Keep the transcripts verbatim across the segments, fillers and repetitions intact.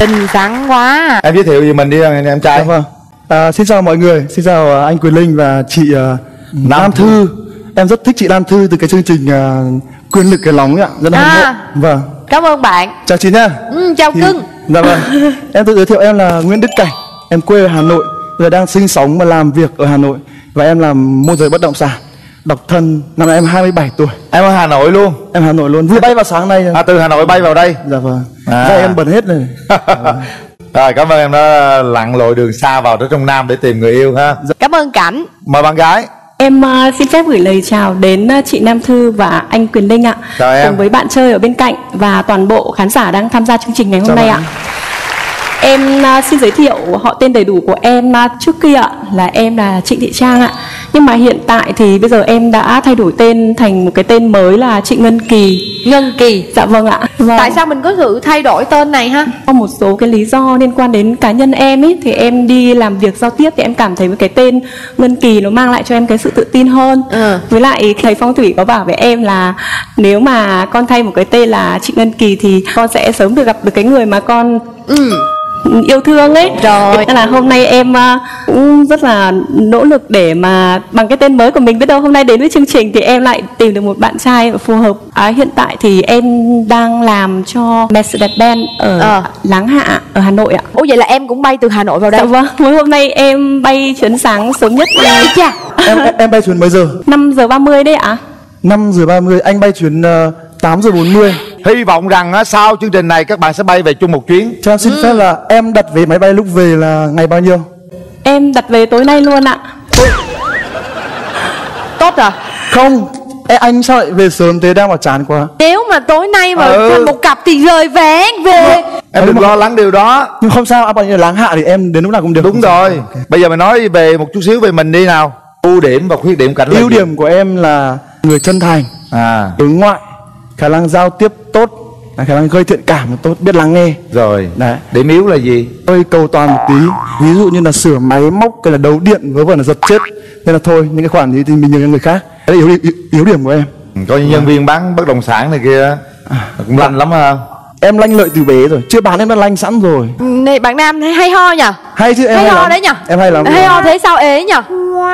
Xinh xắn quá. Em giới thiệu gì mình đi em trai. Đúng không? À, xin chào mọi người, xin chào anh Quyền Linh và chị uh, Nam Thư. Em rất thích chị Nam Thư từ cái chương trình uh, Quyền Lực Cái Nóng ạ, rất là à. hâm mộ. Vâng. Cảm ơn bạn. Chào chị nha. Ừ, chào thì... cưng. Dạ vâng. Em tự giới thiệu em là Nguyễn Đức Cảnh. Em quê ở Hà Nội, giờ đang sinh sống và làm việc ở Hà Nội. Và em làm môi giới bất động sản. Độc thân, năm nay em hai mươi bảy tuổi. Em ở Hà Nội luôn? Em Hà Nội luôn, vừa bay vào sáng nay. À, từ Hà Nội bay vào đây? Dạ vâng. à. Ra em bật hết rồi. Rồi, cảm ơn em đã lặn lội đường xa vào tới trong Nam để tìm người yêu ha. Cảm ơn Cảnh. Mời bạn gái. Em uh, xin phép gửi lời chào đến uh, chị Nam Thư và anh Quyền Linh ạ. Chào em. Cùng với bạn chơi ở bên cạnh và toàn bộ khán giả đang tham gia chương trình ngày hôm chào nay bạn. ạ. Em uh, xin giới thiệu họ tên đầy đủ của em. Uh, trước kia ạ, là em là Trịnh Thị Trang ạ. Nhưng mà hiện tại thì bây giờ em đã thay đổi tên thành một cái tên mới là chị Ngân Kỳ. Ngân Kỳ. Dạ vâng ạ. Vâng. Tại sao mình có sự thay đổi tên này ha? Có một số cái lý do liên quan đến cá nhân em ấy. Thì em đi làm việc giao tiếp thì em cảm thấy với cái tên Ngân Kỳ nó mang lại cho em cái sự tự tin hơn. ừ. Với lại thầy phong thủy có bảo với em là nếu mà con thay một cái tên là chị Ngân Kỳ thì con sẽ sớm được gặp được cái người mà con... Ừ. yêu thương ấy. Rồi, nên là hôm nay em cũng rất là nỗ lực để mà bằng cái tên mới của mình, biết đâu hôm nay đến với chương trình thì em lại tìm được một bạn trai phù hợp. À, hiện tại thì em đang làm cho Mercedes Benz ở ờ. Láng Hạ ở Hà Nội ạ. Ủa vậy là em cũng bay từ Hà Nội vào đây? Dạ vâng, mới hôm nay em bay chuyến sáng sớm nhất. Chà. em, em em bay chuyến mấy giờ? năm giờ ba mươi đấy ạ. năm giờ ba mươi, anh bay chuyến uh... tám giờ bốn mươi. Hy vọng rằng á, sau chương trình này các bạn sẽ bay về chung một chuyến. Cho em xin ừ. phép là em đặt vé máy bay lúc về là ngày bao nhiêu? Em đặt vé tối nay luôn ạ. Ôi. Tốt rồi. Không, Ê, anh sao lại về sớm thế, đang bảo chán quá. Nếu mà tối nay mà ừ. thành một cặp thì rời vé anh về. Em đừng lo lắng điều đó. Nhưng không sao, bao nhiêu Láng Hạ thì em đến lúc nào cũng được. Đúng rồi. Okay. Bây giờ mình nói về một chút xíu về mình đi nào. Ưu điểm và khuyết điểm. Cảnh ưu điểm của em là người chân thành, à. đối ngoại, khả năng giao tiếp tốt, khả năng gây thiện cảm tốt, biết lắng nghe. Rồi. Đấy. Điểm yếu là gì? Tôi cầu toàn một tí, ví dụ như là sửa máy móc hay là đấu điện vớ vẩn là giật chết, nên là thôi những cái khoản gì thì mình nhường cho người khác. Đấy là yếu, yếu, yếu điểm của em. Có những nhân viên bán bất động sản này kia cũng lanh lắm ha. Em lanh lợi từ bé rồi, chưa bán em đã lanh sẵn rồi. Này bạn Nam hay ho nhỉ? Hay chứ, em hay, hay ho lắm. Đấy nhỉ? Em hay lắm. Hay ho thế sao ế nhỉ?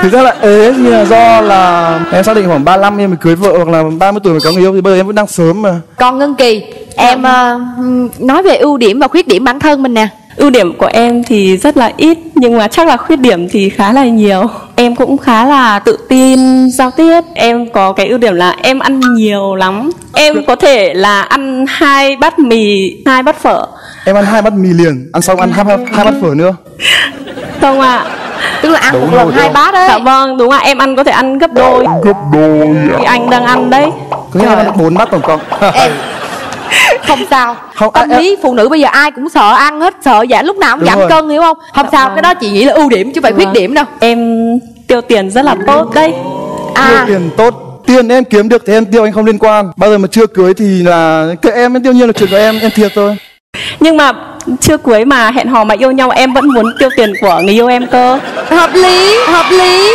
Thực ra là ế nhưng là do là em xác định khoảng ba mươi lăm em mới cưới vợ hoặc là ba mươi tuổi mới có người yêu, thì bây giờ em vẫn đang sớm mà. Còn Ngân Kỳ, em uh, nói về ưu điểm và khuyết điểm bản thân mình nè. Ưu điểm của em thì rất là ít, nhưng mà chắc là khuyết điểm thì khá là nhiều. Em cũng khá là tự tin giao tiếp. Em có cái ưu điểm là em ăn nhiều lắm. Em có thể là ăn hai bát mì, hai bát phở. Em ăn hai bát mì liền, ăn xong ăn hai, hai bát phở nữa. Không ạ. À. Tức là ăn đúng một lần hai bát đấy. Dạ vâng, đúng ạ, à. em ăn có thể ăn gấp đôi. Gấp đôi thì anh đang ăn đấy. Cứ là ăn bốn bát tổng cộng. Em không sao. Không, tâm lý em... phụ nữ bây giờ ai cũng sợ ăn hết, sợ giảm, lúc nào cũng giảm cân, hiểu không? Không sao, cái đó chị nghĩ là ưu điểm chứ phải khuyết điểm đâu. Em tiêu tiền rất là tốt đấy. À. Tiêu tiền tốt. Tiền em kiếm được thì em tiêu, anh không liên quan. Bao giờ mà chưa cưới thì là cái em, em tiêu nhiên là chuyện của em, em thiệt thôi. Nhưng mà chưa cưới mà hẹn hò mà yêu nhau, em vẫn muốn tiêu tiền của người yêu em cơ. Hợp lý, hợp lý.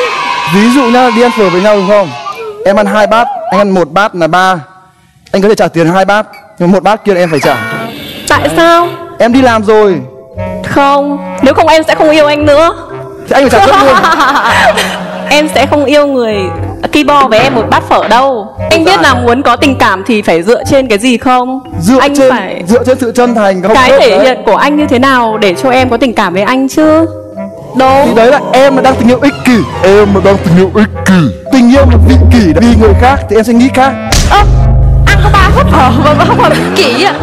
Ví dụ nhá, đi ăn phở với nhau đúng không? Em ăn hai bát, anh ăn một bát là ba. Anh có thể trả tiền hai bát, nhưng một bát kia em phải trả. Tại sao? Em đi làm rồi. Không, nếu không em sẽ không yêu anh nữa. Thì anh phải trả trước luôn. Em sẽ không yêu người ki bo với em một bát phở đâu. Anh biết là muốn có tình cảm thì phải dựa trên cái gì không? Dựa anh trên, phải dựa trên sự chân thành. Không, cái thể hiện của anh như thế nào để cho em có tình cảm với anh chứ? Đâu. Thì đấy là em đang tình yêu ích kỷ. Em đang tình yêu ích kỷ. Tình yêu mà vị kỷ vì người khác thì em sẽ nghĩ khác. Ơ, ăn có ba hấp phở mà mà không phải vị kỷ ạ.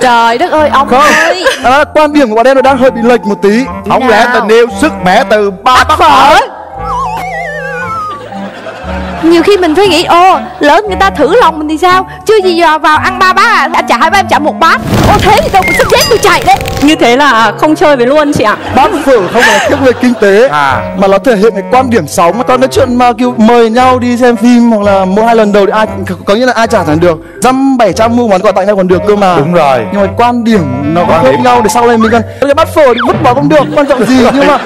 Trời đất ơi, ông không. ơi à, quan điểm của bọn em đang hơi bị lệch một tí. Không lẽ tình yêu sức mẻ từ ba bát phở? Nhiều khi mình phải nghĩ, ô, lớn người ta thử lòng mình thì sao? Chưa gì vào, vào ăn ba bát à, anh trả hai bát, em trả một bát. Ô thế thì tôi cũng sắp chết, tôi chạy đấy. Như thế là không chơi với luôn chị ạ. Bát phở không phải tiếp về kinh tế à, mà nó thể hiện cái quan điểm sống. Còn cái chuyện mà kiểu mời nhau đi xem phim hoặc là một hai lần đầu thì ai có nghĩa là ai trả thẳng được. Dăm bảy trăm mua món quà tặng nhau còn được cơ mà. Đúng rồi. Nhưng mà quan điểm nó có khác nhau để sau này mình cần cái bát phở thì vứt bỏ cũng được, quan trọng gì. Nhưng mà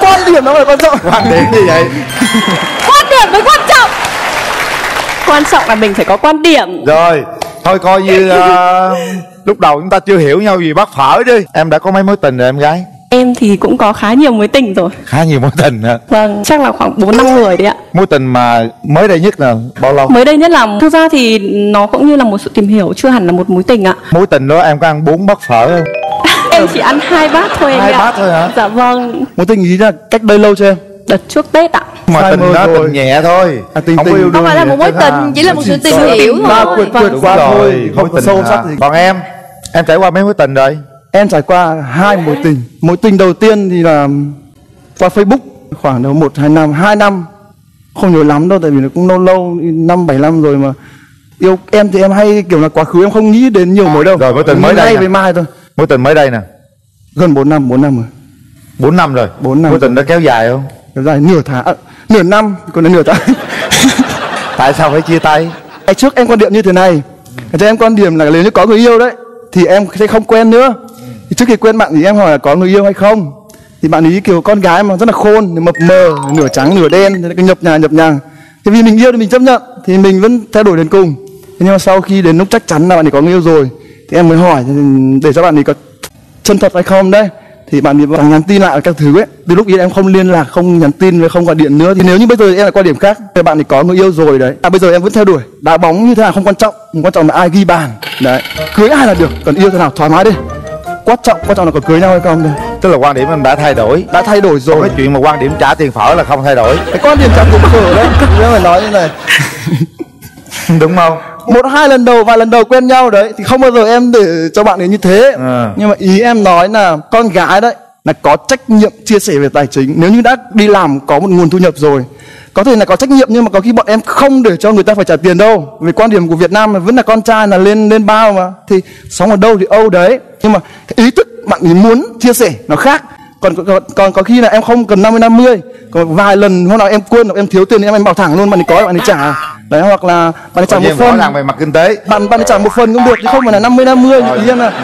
quan điểm nó phải quan trọng. Quan điểm gì vậy? Quan điểm mới quan trọng. Quan trọng là mình phải có quan điểm. Rồi, thôi coi như uh, Lúc đầu chúng ta chưa hiểu nhau gì, bác phở đi. Em đã có mấy mối tình rồi em gái? Em thì cũng có khá nhiều mối tình rồi. Khá nhiều mối tình hả? Vâng, chắc là khoảng bốn năm người đấy ạ. Mối tình mà mới đây nhất là bao lâu? Mới đây nhất là, thực ra thì nó cũng như là một sự tìm hiểu, chưa hẳn là một mối tình ạ. Mối tình đó em có ăn bốn bát phở không? Em chỉ ăn hai bát thôi em ạ. Hai bát thôi hả? Dạ vâng. Mối tình gì là cách đây lâu chưa em? Đợt trước Tết ạ. Mà tình đó tình nhẹ thôi, không phải là một mối tình, chỉ là một sự tìm hiểu thôi. Quyệt quyệt qua thôi, không sâu sắc gì. Còn em, em trải qua mấy mối tình rồi? Em trải qua hai mối tình. Mối tình đầu tiên thì là qua Facebook, khoảng đầu một hai năm, hai năm không nhiều lắm đâu, tại vì nó cũng lâu lâu, năm bảy năm rồi mà. Yêu em thì em hay kiểu là quá khứ em không nghĩ đến nhiều mối đâu. Rồi mối tình mới đây với mai thôi. Mối tình mới đây nè. Gần bốn năm, bốn năm rồi. Bốn năm rồi. Bốn năm. Mối tình đã kéo dài không? Kéo dài nửa tháng, à, nửa năm, còn là nửa tháng. Tại sao phải chia tay? Ngày trước em quan điểm như thế này, cho em quan điểm là nếu như có người yêu đấy, thì em sẽ không quen nữa. Thì trước khi quen bạn thì em hỏi là có người yêu hay không, thì bạn ấy kiểu con gái mà rất là khôn, mập mờ, nửa trắng nửa đen, thế cứ nhập nhà nhập nhà. Thì vì mình yêu thì mình chấp nhận, thì mình vẫn thay đổi đến cùng. Thế nhưng mà sau khi đến lúc chắc chắn là bạn ấy có người yêu rồi, thì em mới hỏi để cho bạn ấy có chân thật hay không đấy. Thì bạn ấy còn nhắn tin lại các thứ ấy. Từ lúc ấy em không liên lạc, không nhắn tin với không gọi điện nữa. Thì nếu như bây giờ em là quan điểm khác, thì bạn ấy có người yêu rồi đấy. À bây giờ em vẫn theo đuổi. Đá bóng như thế nào không quan trọng, không quan trọng là ai ghi bàn đấy. Cưới ai là được, còn yêu thế nào thoải mái đi. Quan trọng, quan trọng là có cưới nhau hay không thôi. Tức là quan điểm em đã thay đổi. Đã thay đổi rồi. Cái chuyện mà quan điểm trả tiền phở là không thay đổi. Cái quan điểm trả tiền phở đấy, nếu mà nói như này. Đúng không? Một hai lần đầu, vài lần đầu quen nhau đấy thì không bao giờ em để cho bạn ấy như thế à. Nhưng mà ý em nói là con gái đấy là có trách nhiệm chia sẻ về tài chính. Nếu như đã đi làm có một nguồn thu nhập rồi, có thể là có trách nhiệm, nhưng mà có khi bọn em không để cho người ta phải trả tiền đâu. Vì quan điểm của Việt Nam là vẫn là con trai là lên lên bao mà, thì sống ở đâu thì âu đấy. Nhưng mà cái ý thức bạn ấy muốn chia sẻ nó khác. Còn, còn, còn có khi là em không cần năm mươi năm mươi. Còn vài lần hôm nào em quên, em thiếu tiền thì em, em bảo thẳng luôn, bạn ấy có, bạn ấy trả. Đấy, hoặc là bạn ấy trả một phần. Làm về mặt kinh tế bạn bạn ấy trả một phần cũng được, chứ không phải là năm mươi năm mươi.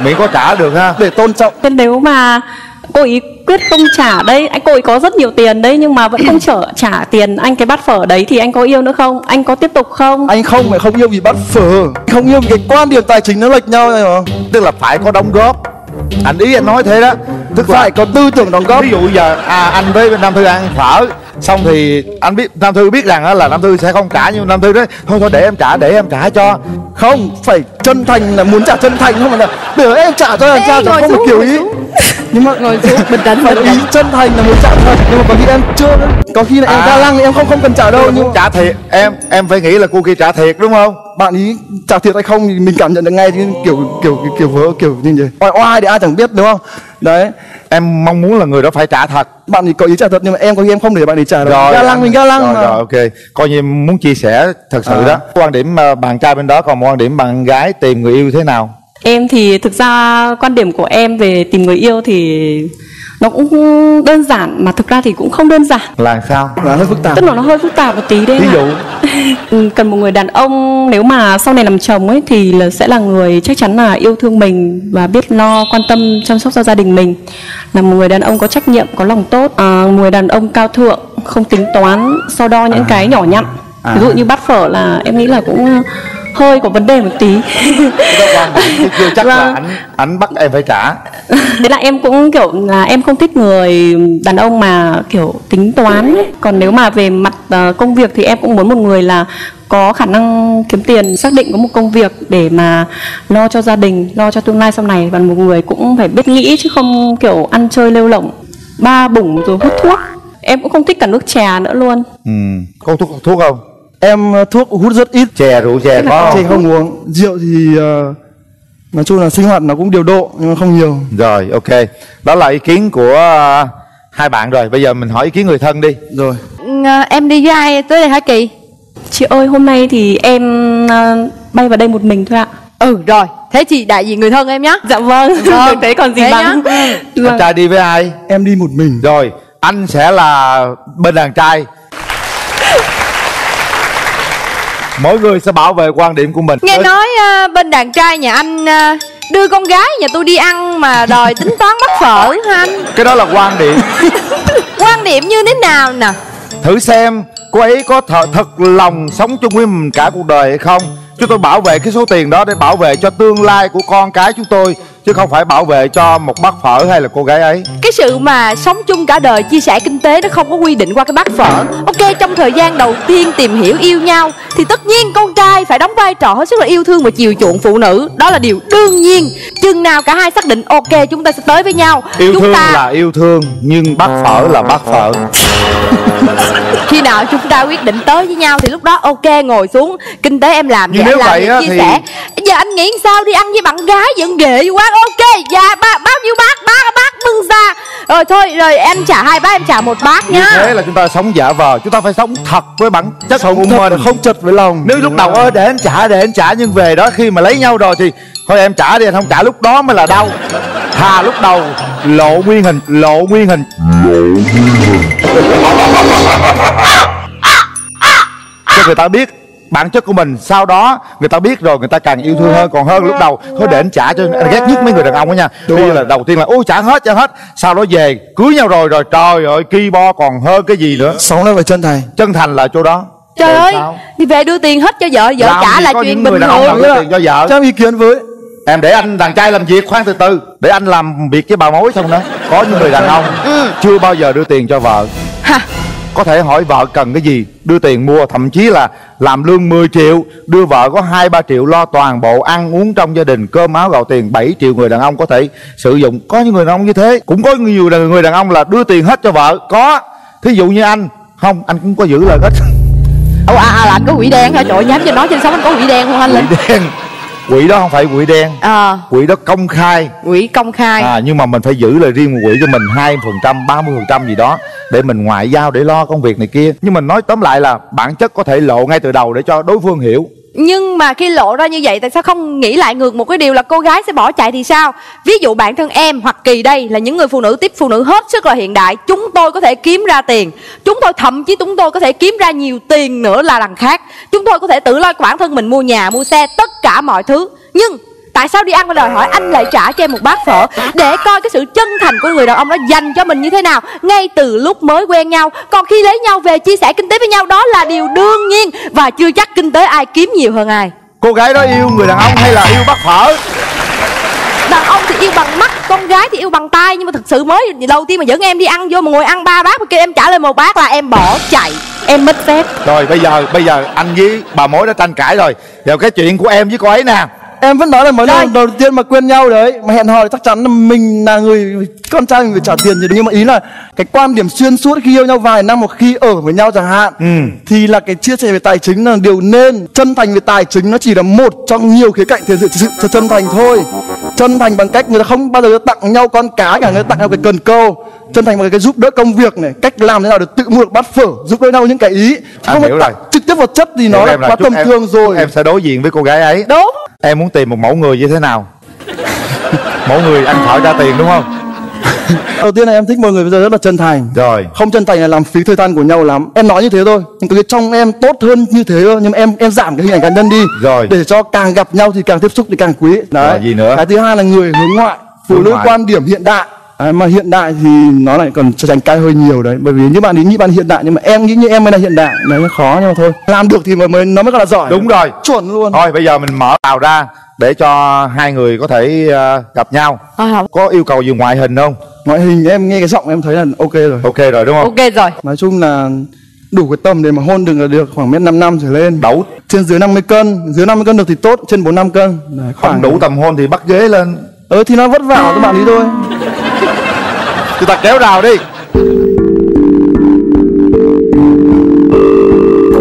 Miễn có trả được ha, để tôn trọng. Nếu mà cô ý quyết không trả đây, anh cô ấy có rất nhiều tiền đấy, nhưng mà vẫn không trở trả tiền anh cái bát phở đấy, thì anh có yêu nữa không? Anh có tiếp tục không? Anh không phải không yêu vì bát phở, không yêu vì cái quan điểm tài chính nó lệch nhau này mà. Tức là phải có đóng góp. Anh ý anh nói thế đó, tức phải có tư tưởng đóng góp. Ví dụ giờ à, anh với Nam Thư ăn phở xong thì anh biết Nam Thư biết rằng là Nam Thư sẽ không trả, nhưng Nam Thư đấy thôi thôi để em trả, để em trả cho. Không phải chân thành, là muốn trả chân thành, không phải là để em trả cho làm sao, không phải kiểu ý. Nhưng mà ngồi xuống mình đánh phải ý chân thành là muốn trả thôi. Nhưng mà có khi em chưa, có khi là em ga lăng thì em không không cần trả đâu, nhưng trả thiệt em em phải nghĩ là cô kia trả thiệt, đúng không? Bạn ý trả thiệt hay không thì mình cảm nhận được ngay, chứ kiểu kiểu kiểu vớ kiểu như vậy oai oai thì ai chẳng biết, đúng không? Đấy, em mong muốn là người đó phải trả thật. Bạn thì có ý trả thật, nhưng mà em có khi em không để bạn để trả đâu. Ga lăng mình ga lăng rồi, rồi ok, coi như muốn chia sẻ thật sự à. Đó quan điểm bạn trai bên đó, còn một quan điểm bạn gái tìm người yêu thế nào? Em thì thực ra quan điểm của em về tìm người yêu thì nó cũng đơn giản, mà thực ra thì cũng không đơn giản. Là sao? Là hơi phức tạp. Tức là nó hơi phức tạp một tí đấy. Ví dụ cần một người đàn ông nếu mà sau này làm chồng ấy thì là sẽ là người chắc chắn là yêu thương mình và biết lo quan tâm chăm sóc cho gia đình mình, là một người đàn ông có trách nhiệm, có lòng tốt, à, một người đàn ông cao thượng, không tính toán, so đo những à. cái nhỏ nhặn. À. Ví dụ như bát phở là em nghĩ là cũng hơi có vấn đề một tí. Chắc là anh, anh bắt em phải trả. Thế là em cũng kiểu là em không thích người đàn ông mà kiểu tính toán ấy. Còn nếu mà về mặt công việc thì em cũng muốn một người là có khả năng kiếm tiền, xác định có một công việc để mà lo cho gia đình, lo cho tương lai sau này. Và một người cũng phải biết nghĩ, chứ không kiểu ăn chơi lêu lỏng, ba bủng rồi hút thuốc. Em cũng không thích cả nước trà nữa luôn. Ừ, có thuốc, thuốc không? Em thuốc hút rất ít. Chè, rượu chè có không? Chè không uống. Rượu thì uh, nói chung là sinh hoạt nó cũng điều độ, nhưng mà không nhiều. Rồi, ok. Đó là ý kiến của uh, hai bạn rồi. Bây giờ mình hỏi ý kiến người thân đi. Rồi. Uh, em đi với ai tới đây hả chị? Chị ơi, hôm nay thì em uh, bay vào đây một mình thôi ạ. Ừ, rồi. Thế chị đại diện người thân em nhé. Dạ vâng. Vâng. Thế còn gì bằng. Anh trai đi với ai? Em đi một mình. Rồi, anh sẽ là bên đàn trai. Mỗi người sẽ bảo vệ quan điểm của mình. Nghe nói uh, bên đàn trai nhà anh uh, đưa con gái nhà tôi đi ăn mà đòi tính toán bắt phở hả anh? Cái đó là quan điểm. Quan điểm như thế nào nè? Thử xem cô ấy có thật, thật lòng sống chung với mình cả cuộc đời hay không. Chúng tôi bảo vệ cái số tiền đó để bảo vệ cho tương lai của con cái chúng tôi, chứ không phải bảo vệ cho một bát phở hay là cô gái ấy. Cái sự mà sống chung cả đời, chia sẻ kinh tế nó không có quy định qua cái bát phở. Ok, trong thời gian đầu tiên tìm hiểu yêu nhau thì tất nhiên con trai phải đóng vai trò hết sức là yêu thương và chiều chuộng phụ nữ. Đó là điều đương nhiên. Chừng nào cả hai xác định ok chúng ta sẽ tới với nhau. Yêu chúng thương ta... là yêu thương, nhưng bát phở là bát phở. Khi nào chúng ta quyết định tới với nhau thì lúc đó ok ngồi xuống, kinh tế em làm, nhưng vậy nếu vậy làm, thì chia thì... sẻ. Giờ anh nghĩ sao, đi ăn với bạn gái vẫn ghê quá. Ok, dạ ba, bao nhiêu bác, bác bác bưng ra. Rồi thôi, rồi em trả hai bác, em trả một bác nhá. Như thế là chúng ta sống giả vờ, chúng ta phải sống thật với bản chất của mình, không chật với lòng. Nếu lúc đầu ơi để em trả, để em trả, nhưng về đó khi mà lấy nhau rồi thì thôi em trả đi, anh không trả lúc đó mới là đau. Thà lúc đầu lộ nguyên hình, lộ nguyên hình. Lộ nguyên hình. Cho người ta biết bản chất của mình, sau đó người ta biết rồi người ta càng yêu thương hơn, còn hơn lúc đầu thôi để anh trả cho. Anh ghét nhất mấy người đàn ông đó nha. Đúng Đi rồi. Là đầu tiên là ôi trả hết trả hết, sau đó về cưới nhau rồi rồi trời ơi ki bo còn hơn cái gì nữa. Sống đó là chân thành, chân thành là chỗ đó. Trời rồi ơi sao? Đi về đưa tiền hết cho vợ, vợ làm trả là chuyện bình thường. Đưa tiền cho vợ. Cho ý kiến với em, để anh đàn trai làm việc, khoan từ từ, để anh làm việc với bà mối xong đó. Có những người đàn ông chưa bao giờ đưa tiền cho vợ. Ha. Có thể hỏi vợ cần cái gì đưa tiền mua, thậm chí là làm lương mười triệu đưa vợ có hai ba triệu lo toàn bộ ăn uống trong gia đình, cơm áo gạo tiền. Bảy triệu người đàn ông có thể sử dụng. Có những người đàn ông như thế, cũng có nhiều người đàn ông là đưa tiền hết cho vợ. Có thí dụ như anh không, anh cũng có giữ lời ít. Ủa à, à là anh có quỷ đen hả? Trời ơi, nhắm cho nói trên sóng anh có quỷ đen không anh Linh? Quỷ đen, quỷ đó không phải quỷ đen à. Quỷ đó công khai, quỷ công khai à, nhưng mà mình phải giữ lời riêng quỷ cho mình hai phần trăm, ba mươi phần trăm gì đó để mình ngoại giao, để lo công việc này kia. Nhưng mình nói tóm lại là bản chất có thể lộ ngay từ đầu để cho đối phương hiểu. Nhưng mà khi lộ ra như vậy, tại sao không nghĩ lại ngược một cái điều là cô gái sẽ bỏ chạy thì sao? Ví dụ bản thân em hoặc Kỳ đây là những người phụ nữ tiếp phụ nữ hết sức là hiện đại. Chúng tôi có thể kiếm ra tiền, chúng tôi thậm chí chúng tôi có thể kiếm ra nhiều tiền nữa là đằng khác. Chúng tôi có thể tự lo bản thân mình, mua nhà, mua xe, tất cả mọi thứ. Nhưng tại sao đi ăn và đòi hỏi anh lại trả cho em một bát phở? Để coi cái sự chân thành của người đàn ông đó dành cho mình như thế nào ngay từ lúc mới quen nhau. Còn khi lấy nhau về chia sẻ kinh tế với nhau, đó là điều đương nhiên. Và chưa chắc kinh tế ai kiếm nhiều hơn ai. Cô gái đó yêu người đàn ông hay là yêu bát phở? Đàn ông thì yêu bằng mắt, con gái thì yêu bằng tay. Nhưng mà thật sự mới đầu tiên mà dẫn em đi ăn vô mà ngồi ăn ba bát mà kêu em trả lời một bát là em bỏ chạy, em mất phép. Rồi bây giờ bây giờ anh với bà mối đã tranh cãi rồi. Giờ cái chuyện của em với cô ấy nè, em vẫn nói là mới lần đầu tiên mà quen nhau đấy mà hẹn hò thì chắc chắn là mình là người con trai, mình phải trả tiền gì. Nhưng mà ý là cái quan điểm xuyên suốt khi yêu nhau vài năm hoặc khi ở với nhau chẳng hạn, ừ. thì là cái chia sẻ về tài chính là điều nên. Chân thành về tài chính nó chỉ là một trong nhiều khía cạnh thiện sự, sự chân thành thôi. Chân thành bằng cách người ta không bao giờ tặng nhau con cá cả, người ta tặng nhau cái cần câu. Chân thành bằng cái giúp đỡ công việc này, cách làm thế nào để tự mua được bát phở, giúp đỡ nhau những cái ý. Không phải tặng trực tiếp vật chất thì nó là quá tầm thường rồi. Em sẽ đối diện với cô gái ấy. Đúng. Em muốn tìm một mẫu người như thế nào? Mẫu người ăn phở ra tiền đúng không? Đầu tiên là em thích mọi người bây giờ rất là chân thành. Rồi. Không chân thành là làm phí thời gian của nhau lắm. Em nói như thế thôi. Cái trong em tốt hơn như thế thôi, nhưng mà em em giảm cái hình ảnh cá nhân đi. Rồi. Để cho càng gặp nhau thì càng tiếp xúc thì càng quý. Đấy. Rồi, gì nữa? Cái thứ hai là người hướng ngoại, phụ nữ quan điểm hiện đại. À, mà hiện đại thì nó lại còn tranh cãi hơi nhiều đấy, bởi vì những bạn ý nghĩ bạn hiện đại nhưng mà em nghĩ như em mới là hiện đại, nó mới khó. Nhưng mà thôi, làm được thì mới nó mới gọi là giỏi. Đúng rồi, chuẩn luôn. Thôi bây giờ mình mở rào ra để cho hai người có thể uh, gặp nhau. À, có yêu cầu gì ngoại hình không? Ngoại hình em nghe cái giọng em thấy là ok rồi. Ok rồi đúng không? Ok rồi. Nói chung là đủ cái tầm để mà hôn được là được khoảng mét năm năm trở lên. Đấu trên dưới năm mươi cân, dưới năm mươi cân được thì tốt, trên bốn năm cân đấy, khoảng không đủ này. Tầm hôn thì bắt ghế lên. Ừ thì nó vất vả các bạn ý thôi. Chúng ta kéo rào đi.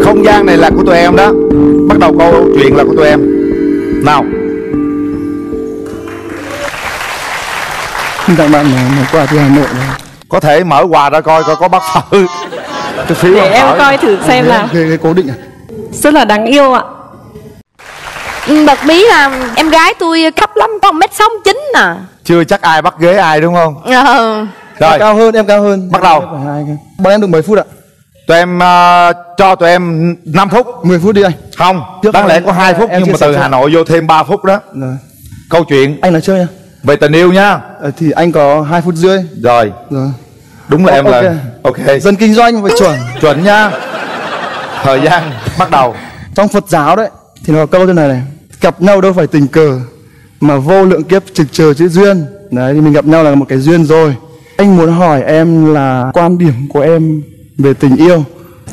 Không gian này là của tụi em đó. Bắt đầu câu chuyện là của tụi em. Nào. Các bạn mở quà từ Hà Nội này. Có thể mở quà ra coi coi có bác phở. Để em phở. Coi thử xem là cố định à? Rất là đáng yêu ạ. Bật mí là em gái tôi khắp lắm, có một mét sáu mươi chín à. Chưa chắc ai bắt ghế ai đúng không? Ừ. Rồi. Em cao hơn, em cao hơn. Bắt đầu. Bọn em được mười phút ạ. Tụi em uh, cho tụi em năm phút, mười phút đi anh. Không, trước đáng lẽ có hai phút nhưng mà từ Hà Nội vô thêm ba phút đó. Rồi. Câu chuyện anh nói chơi nha. Về tình yêu nha. Ờ, thì anh có hai phút rưỡi. Rồi. Rồi. Đúng là oh, em okay. Là ok. Dân kinh doanh phải chuẩn. Chuẩn nha. Thời gian bắt đầu. Trong Phật giáo đấy, Thì nó câu thế này này: gặp nhau đâu phải tình cờ, mà vô lượng kiếp trực chờ chữ duyên. Đấy, thì mình gặp nhau là một cái duyên rồi. Anh muốn hỏi em là quan điểm của em về tình yêu.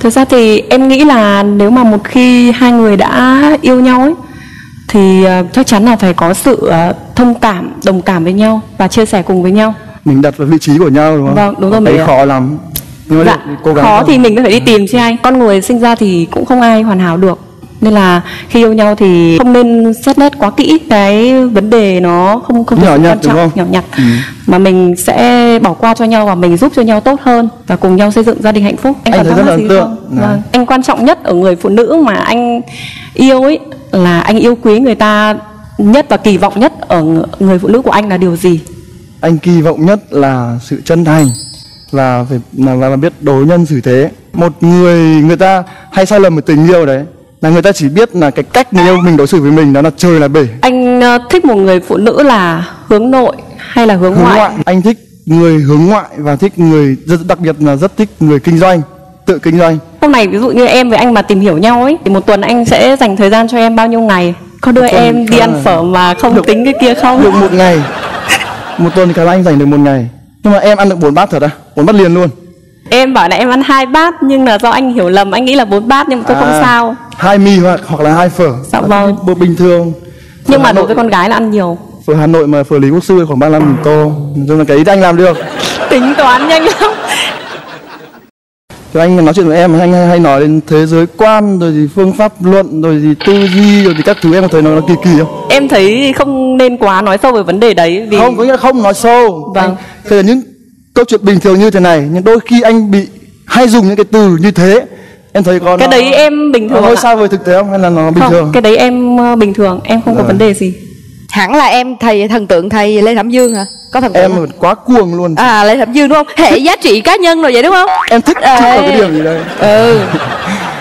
Thực ra thì em nghĩ là nếu mà một khi hai người đã yêu nhau ấy, thì chắc chắn là phải có sự thông cảm, đồng cảm với nhau và chia sẻ cùng với nhau. Mình đặt vào vị trí của nhau đúng không? Vâng, đúng rồi. Đấy, khó à. Lắm. Nhưng dạ, cố gắng khó không? Thì mình phải đi tìm chứ anh. Con người sinh ra thì cũng không ai hoàn hảo được. Nên là khi yêu nhau thì không nên xét nét quá kỹ cái vấn đề, nó không không nhỏ nhặt, đúng không? Nhỏ nhặt. Ừ. Mà mình sẽ bỏ qua cho nhau và mình giúp cho nhau tốt hơn và cùng nhau xây dựng gia đình hạnh phúc. Anh, anh còn rất là ấn tượng. Vâng. Anh quan trọng nhất ở người phụ nữ mà anh yêu ấy là anh yêu quý người ta nhất, và kỳ vọng nhất ở người phụ nữ của anh là điều gì? Anh kỳ vọng nhất là sự chân thành và phải là, là biết đối nhân xử thế. Một người người ta hay sai lầm một tình yêu đấy là người ta chỉ biết là cái cách người yêu mình đối xử với mình đó là trời là bể. Anh thích một người phụ nữ là hướng nội hay là hướng, hướng ngoại? ngoại? Anh thích người hướng ngoại và thích người rất, đặc biệt là rất thích người kinh doanh, tự kinh doanh. Hôm nay ví dụ như em với anh mà tìm hiểu nhau ấy, thì một tuần anh sẽ dành thời gian cho em bao nhiêu ngày? Có đưa em đi ăn phở mà không được, tính cái kia không? Được một ngày. Một tuần thì cả anh dành được một ngày. Nhưng mà em ăn được bốn bát thật à? bốn bát liền luôn. Em bảo là em ăn hai bát nhưng là do anh hiểu lầm, anh nghĩ là bốn bát, nhưng mà tôi à, không sao. Hai mì hoặc hoặc là hai phở. Dạ vâng. Bữa bình thường. Nhưng mà đối với con gái là ăn nhiều. Phở Hà Nội mà phở Lý Quốc Sư khoảng ba mươi lăm nghìn tô. Nói là cái ý anh làm được. Tính toán nhanh lắm. Thì anh nói chuyện với em, anh hay nói đến thế giới quan, rồi thì phương pháp luận, rồi thì tư duy, rồi thì các thứ, em thấy nó, nó kỳ kỳ không? Em thấy không nên quá nói sâu về vấn đề đấy vì... Không, có nghĩa là không nói sâu. Vâng. Thế là những câu chuyện bình thường như thế này, nhưng đôi khi anh bị hay dùng những cái từ như thế. Em thấy có cái nó... đấy em bình thường. Nó hơi sao về thực tế không? Hay là nó bình không, thường? Cái đấy em bình thường, em không rồi. Có vấn đề gì. Hẳn là em thầy thần tượng thầy Lê Thẩm Dương hả? Có thần tượng em không? Quá cuồng luôn. À, Lê Thẩm Dương đúng không? Hệ giá trị cá nhân rồi vậy đúng không? Em thích à, thích ở cái điều gì đây. Ừ.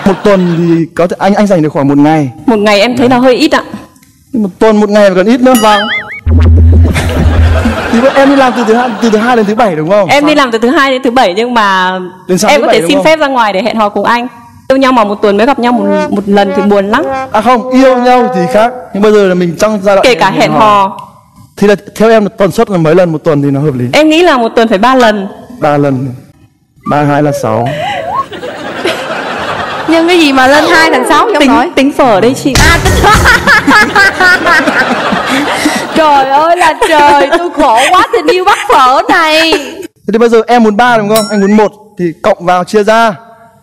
Một tuần thì có thể anh anh dành được khoảng một ngày. Một ngày em thấy là hơi ít ạ. Một tuần một ngày còn ít nữa. Vâng. Thì em đi làm từ thứ hai, từ thứ hai đến thứ bảy đúng không? Em đi làm từ thứ hai đến thứ bảy, nhưng mà đến em có thể xin phép ra ngoài để hẹn hò cùng anh. Yêu nhau mà một tuần mới gặp nhau một một lần thì buồn lắm. À không, yêu nhau thì khác, nhưng bây giờ là mình trong giai đoạn kể cả hẹn hò. Thì là theo em là tần suất là mấy lần một tuần thì nó hợp lý? Em nghĩ là một tuần phải ba lần. Ba lần, ba hai là sáu. Nhưng cái gì mà lên hai thành sáu tính nói. Tính phở đây chị. À tính trời ơi là trời, tôi khổ quá tình yêu bắt phở này. Thế thì bây giờ em muốn ba đúng không? Anh muốn một thì cộng vào chia ra.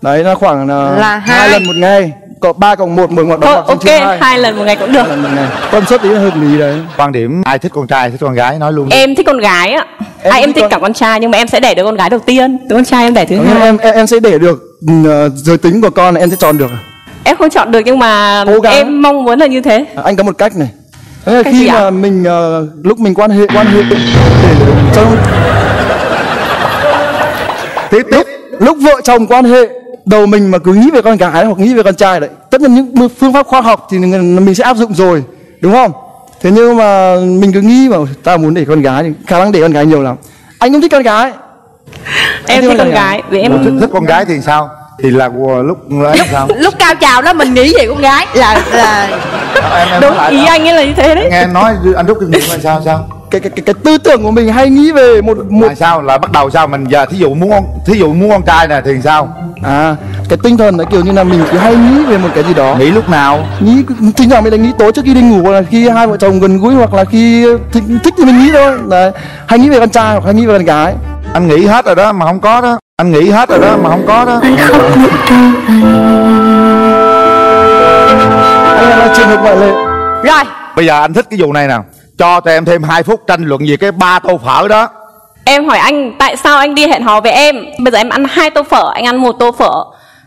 Đấy là khoảng là hai lần một ngày, có ba cộng một mười một đó. Ok, hai lần một ngày cũng được. Con suất ý là hợp lý đấy. Quan điểm ai thích con trai thích con gái nói luôn. Em thích con gái ạ. Em, à, em thích con... cả con trai, nhưng mà em sẽ đẻ được con gái đầu tiên, con trai em đẻ thứ hai. Em em, em sẽ đẻ được uh, giới tính của con em sẽ chọn được. Em không chọn được nhưng mà em mong muốn là như thế. À, anh có một cách này. Đấy là khi mà à? mình uh, lúc mình quan hệ quan hệ để trong tiếp tiếp lúc vợ chồng quan hệ đầu mình mà cứ nghĩ về con gái hoặc nghĩ về con trai đấy, tất nhiên những phương pháp khoa học thì mình sẽ áp dụng rồi đúng không? Thế nhưng mà mình cứ nghĩ mà ta muốn để con gái thì khả năng để con gái nhiều lắm. Anh cũng thích con gái. Em thích, thích con gái vì em thích, thích con gái thì sao? Thì là lúc đấy sao? Lúc cao trào đó mình nghĩ về con gái là là em, em đúng ý đó. Anh ấy là như thế đấy. Nghe nói anh rút kinh nghiệm là sao sao? Cái, cái cái cái tư tưởng của mình hay nghĩ về một một là sao là bắt đầu sao mình giờ thí dụ muốn con thí dụ muốn con trai này thì sao? À cái tinh thần nó kiểu như là mình cứ hay nghĩ về một cái gì đó. Nghĩ lúc nào? Nghĩ thỉnh thoảng mình lại nghĩ tối trước khi đi ngủ, hoặc là khi hai vợ chồng gần gũi, hoặc là khi thích, thích thì mình nghĩ thôi. Đấy, hay nghĩ về con trai hoặc hay nghĩ về con gái. Anh nghĩ hết rồi đó mà không có đó. Anh nghĩ hết rồi đó mà không có đó. Anh khóc một câu anh là trường hợp ngoại lệ. Rồi bây giờ anh thích cái vụ này nào. Cho tụi em thêm hai phút tranh luận về cái ba tô phở đó. Em hỏi anh tại sao anh đi hẹn hò với em. Bây giờ em ăn hai tô phở, anh ăn một tô phở.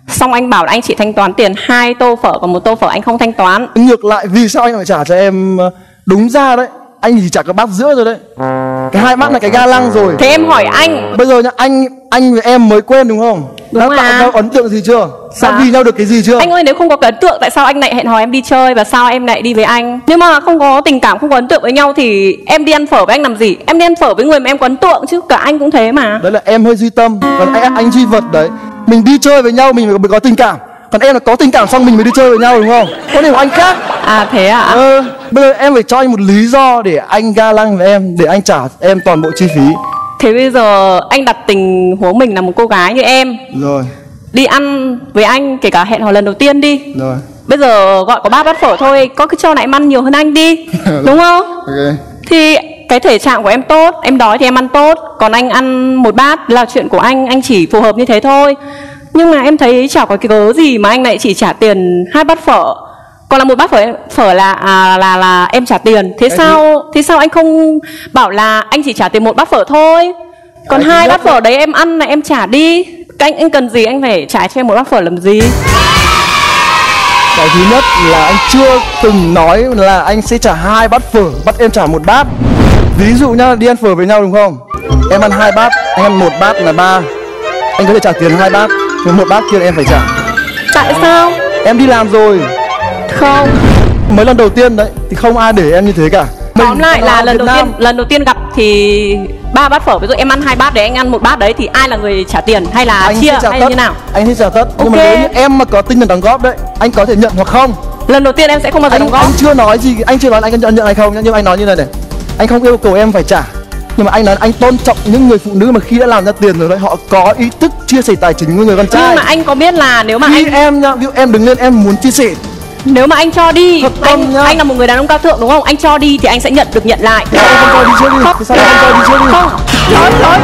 Xong anh bảo là anh chỉ thanh toán tiền hai tô phở, còn một tô phở anh không thanh toán. Ngược lại vì sao anh phải trả cho em? Đúng ra đấy, anh chỉ trả cái bát giữa rồi đấy. Cái hai bát là cái ga lăng rồi. Thế em hỏi anh. Bây giờ nhá, anh anh với em mới quen đúng không? Đúng. Đã à. Tạo ra ấn tượng gì chưa? Sao vì nhau được cái gì chưa? Anh ơi, nếu không có cái ấn tượng tại sao anh lại hẹn hò em đi chơi và sao em lại đi với anh? Nếu mà không có tình cảm, không có ấn tượng với nhau thì em đi ăn phở với anh làm gì? Em đi ăn phở với người mà em có ấn tượng chứ, cả anh cũng thế mà. Đấy là em hơi duy tâm, còn anh, anh duy vật đấy. Mình đi chơi với nhau mình phải có tình cảm. Còn em là có tình cảm xong mình mới đi chơi với nhau đúng không? Quan điểm của anh khác. À thế ạ? À? Ừ. Bây giờ em phải cho anh một lý do để anh ga lăng với em, để anh trả em toàn bộ chi phí. Thế bây giờ anh đặt tình huống mình là một cô gái như em rồi, đi ăn với anh kể cả hẹn hò lần đầu tiên đi, rồi bây giờ gọi có ba bát phở thôi, có cứ cho lại ăn nhiều hơn anh đi đúng không? Okay. Thì cái thể trạng của em tốt, em đói thì em ăn tốt, còn anh ăn một bát là chuyện của anh, anh chỉ phù hợp như thế thôi. Nhưng mà em thấy chả có cái cớ gì mà anh lại chỉ trả tiền hai bát phở, còn là một bát phở phở là à, là là em trả tiền. Thế cái sao thì... thế sao anh không bảo là anh chỉ trả tiền một bát phở thôi, còn cái hai bát phở đấy em ăn là em trả đi. Anh anh cần gì anh phải trả cho em một bát phở làm gì? Cái thứ nhất là anh chưa từng nói là anh sẽ trả hai bát phở, bắt em trả một bát. Ví dụ nhá, đi ăn phở với nhau đúng không? Em ăn hai bát, anh ăn một bát là ba. Anh có thể trả tiền hai bát, nhưng một bát kia là em phải trả. Tại sao? Em đi làm rồi. Không. Mới lần đầu tiên đấy thì không ai để em như thế cả. Tóm lại là lần đầu tiên lần đầu tiên gặp thì ba bát phở, ví dụ em ăn hai bát để anh ăn một bát đấy, thì ai là người trả tiền hay là anh chia hay như nào? Anh sẽ trả tất. Okay. Nhưng mà nếu như em mà có tinh thần đóng góp đấy, anh có thể nhận hoặc không. Lần đầu tiên em sẽ không bao giờ anh, đóng góp. Anh chưa nói gì, anh chưa nói anh có nhận nhận hay không nhá, nhưng anh nói như này này. Anh không yêu cầu em phải trả, nhưng mà anh nói anh tôn trọng những người phụ nữ mà khi đã làm ra tiền rồi đấy, họ có ý thức chia sẻ tài chính với người con trai. Nhưng mà anh có biết là nếu mà khi anh em nhá, ví dụ em đứng lên em muốn chia sẻ, nếu mà anh cho đi, anh, anh là một người đàn ông cao thượng đúng không? Anh cho đi thì anh sẽ nhận được nhận lại. Không, không cho đi trước đi. Không, sao không cho đi trước đi? Không, nói, nói.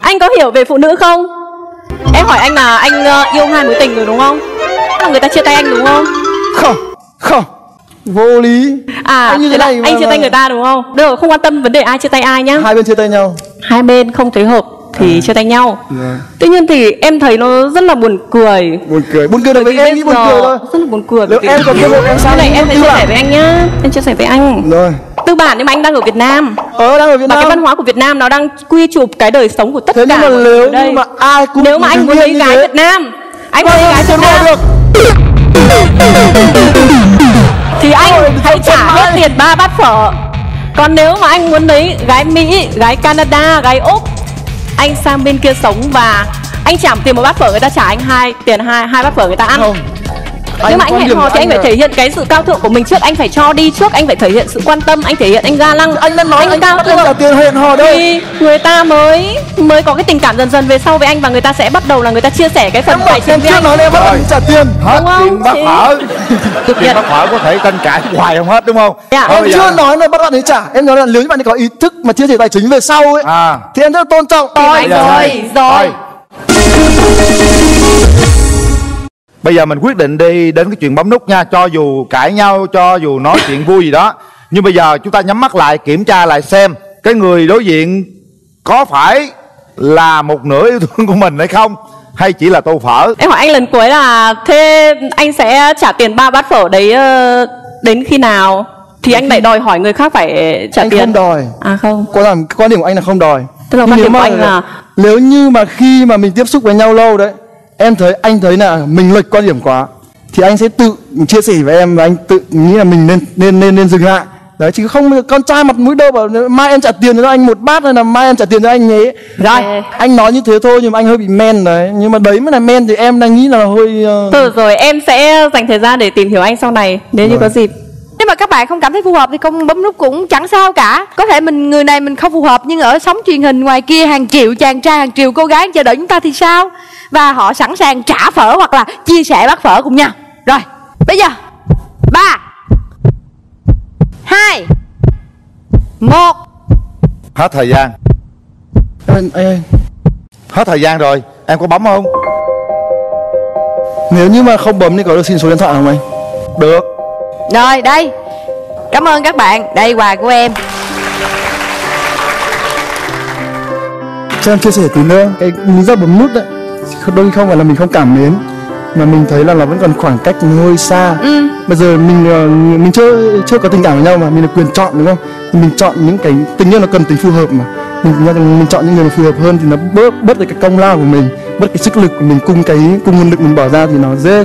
Anh có hiểu về phụ nữ không? Em hỏi anh là anh yêu hai mối tình rồi đúng không? Là người ta chia tay anh đúng không? Không, không. Vô lý. À, anh như thế này, anh chia tay người ta đúng không? Được, không quan tâm vấn đề ai chia tay ai nhá. Hai bên chia tay nhau. Hai bên không thấy hợp thì chia tay nhau. Yeah. Tuy nhiên thì em thấy nó rất là buồn cười. Buồn cười, buồn cười được với em nghĩ buồn cười thôi. Rất là buồn cười. Nếu em còn yêu em sao? Này em sẽ chia sẻ với anh nhá. Em chia sẻ với anh. Rồi. Tư bản nhưng mà anh đang ở Việt Nam. Ờ đang ở Việt Nam. Và cái văn hóa của Việt Nam nó đang quy chụp cái đời sống của tất thế cả. Thế nhưng mà nếu đây. mà ai cũng nếu mà anh muốn lấy gái Việt Nam, anh muốn lấy gái Việt Nam thì anh hãy trả hết tiền ba bát phở. Còn nếu mà anh muốn lấy gái Mỹ, gái Canada, gái Úc, anh sang bên kia sống và anh trả tiền một bát phở, người ta trả anh hai tiền hai hai bát phở người ta ăn. Không. Nhưng anh mà anh hẹn hò thì anh, anh phải thể hiện cái sự cao thượng của mình trước, anh phải cho đi trước, anh phải thể hiện sự quan tâm, anh thể hiện anh ga lăng. Anh đang nói anh, anh cao thượng là tiền hẹn hò đấy. Thì người ta mới mới có cái tình cảm dần dần về sau với anh, và người ta sẽ bắt đầu là người ta chia sẻ cái phần tài chính với anh. Em nói em bắt anh trả tiền. Hết tiền bát phở. Tiền bát phở có thể tranh cãi hoài không hết đúng không? Dạ. Em chưa nói là bắt bạn ấy trả, em nói là nếu như bạn ấy có ý thức mà chia sẻ tài chính về sau ấy, à. thì em rất tôn trọng. Rồi rồi rồi. Bây giờ mình quyết định đi đến cái chuyện bấm nút nha. Cho dù cãi nhau, cho dù nói chuyện vui gì đó, nhưng bây giờ chúng ta nhắm mắt lại, kiểm tra lại xem cái người đối diện có phải là một nửa yêu thương của mình hay không, hay chỉ là tô phở. Em hỏi anh lần cuối là thế anh sẽ trả tiền ba bát phở đấy đến khi nào thì anh lại đòi hỏi người khác phải trả anh tiền? Anh không đòi. À không. Có làm quan điểm của anh là không đòi. Tức là quan điểm của anh là nếu như mà khi mà mình tiếp xúc với nhau lâu đấy, em thấy anh thấy là mình lệch quan điểm quá thì anh sẽ tự chia sẻ với em, và anh tự nghĩ là mình nên nên nên nên dừng lại đấy, chứ không con trai mặt mũi đâu bảo mai em trả tiền cho anh một bát hay là mai em trả tiền cho anh nhé. Rồi anh nói như thế thôi, nhưng mà anh hơi bị men đấy, nhưng mà đấy mới là men, thì em đang nghĩ là hơi uh... Từ rồi em sẽ dành thời gian để tìm hiểu anh sau này nếu rồi. như có dịp. Nếu mà các bạn không cảm thấy phù hợp thì không bấm nút cũng chẳng sao cả. Có thể mình người này mình không phù hợp, nhưng ở sóng truyền hình ngoài kia hàng triệu chàng trai, hàng triệu cô gái chờ đợi chúng ta thì sao? Và họ sẵn sàng trả phở hoặc là chia sẻ bát phở cùng nhau. Rồi, bây giờ ba hai một. Hết thời gian. Ê, ê. Hết thời gian rồi, em có bấm không? Nếu như mà không bấm thì có được xin số điện thoại không anh? Được. Rồi đây, cảm ơn các bạn, đây quà của em. Cho em chia sẻ tí nữa, cái lý do bấm nút đấy đôi khi không phải là mình không cảm mến, mà mình thấy là nó vẫn còn khoảng cách hơi xa. Ừ. Bây giờ mình mình chưa chưa có tình cảm với nhau mà mình được quyền chọn đúng không? Mình chọn những cái tình yêu nó cần tính phù hợp mà mình mình chọn những người phù hợp hơn thì nó bớt bớt được cái công lao của mình, bớt cái sức lực của mình cùng cái cùng nguồn lực mình bỏ ra thì nó dễ